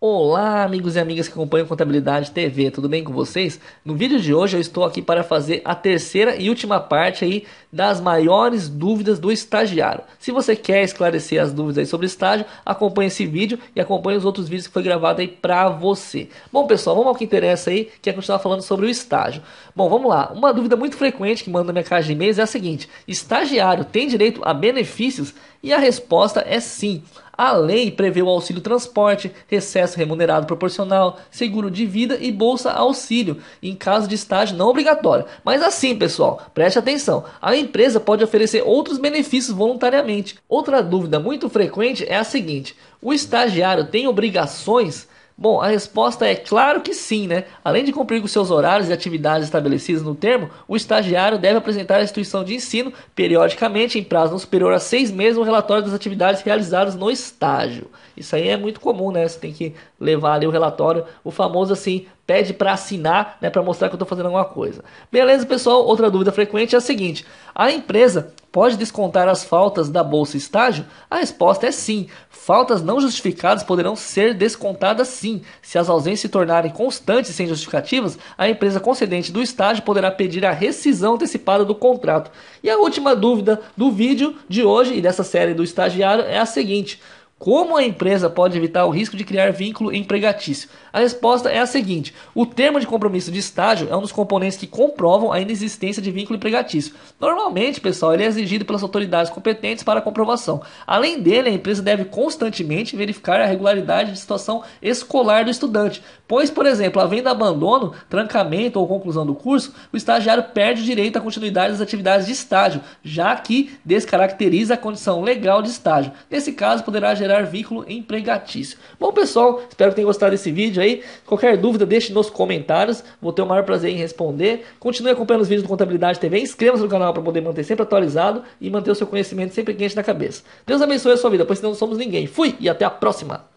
Olá amigos e amigas que acompanham Contabilidade TV, tudo bem com vocês? No vídeo de hoje eu estou aqui para fazer a terceira e última parte aí das maiores dúvidas do estagiário. Se você quer esclarecer as dúvidas aí sobre estágio, acompanhe esse vídeo e acompanhe os outros vídeos que foi gravado aí para você. Bom pessoal, vamos ao que interessa aí, que é continuar falando sobre o estágio. Bom, vamos lá. Uma dúvida muito frequente que manda na minha caixa de e-mails é a seguinte: estagiário tem direito a benefícios? E a resposta é sim. A lei prevê o auxílio transporte, recesso remunerado proporcional, seguro de vida e bolsa auxílio, em caso de estágio não obrigatório. Mas assim, pessoal, preste atenção, a empresa pode oferecer outros benefícios voluntariamente. Outra dúvida muito frequente é a seguinte: o estagiário tem obrigações? Bom, a resposta é claro que sim, né? Além de cumprir com seus horários e atividades estabelecidas no termo, o estagiário deve apresentar à instituição de ensino, periodicamente, em prazo não superior a 6 meses, um relatório das atividades realizadas no estágio. Isso aí é muito comum, né? Você tem que levar ali o relatório, o famoso assim, pede para assinar, né, para mostrar que eu estou fazendo alguma coisa. Beleza, pessoal? Outra dúvida frequente é a seguinte: a empresa pode descontar as faltas da bolsa estágio? A resposta é sim. Faltas não justificadas poderão ser descontadas sim. Se as ausências se tornarem constantes e sem justificativas, a empresa concedente do estágio poderá pedir a rescisão antecipada do contrato. E a última dúvida do vídeo de hoje e dessa série do estagiário é a seguinte: como a empresa pode evitar o risco de criar vínculo empregatício? A resposta é a seguinte: o termo de compromisso de estágio é um dos componentes que comprovam a inexistência de vínculo empregatício. Normalmente, pessoal, ele é exigido pelas autoridades competentes para a comprovação. Além dele, a empresa deve constantemente verificar a regularidade de situação escolar do estudante, pois, por exemplo, havendo abandono, trancamento ou conclusão do curso, o estagiário perde o direito à continuidade das atividades de estágio, já que descaracteriza a condição legal de estágio. Nesse caso, poderá gerar vínculo empregatício. Bom pessoal, espero que tenham gostado desse vídeo aí. Qualquer dúvida deixe nos comentários, vou ter o maior prazer em responder. Continue acompanhando os vídeos do Contabilidade TV, inscreva-se no canal para poder manter sempre atualizado e manter o seu conhecimento sempre quente na cabeça. Deus abençoe a sua vida, pois senão não somos ninguém. Fui e até a próxima!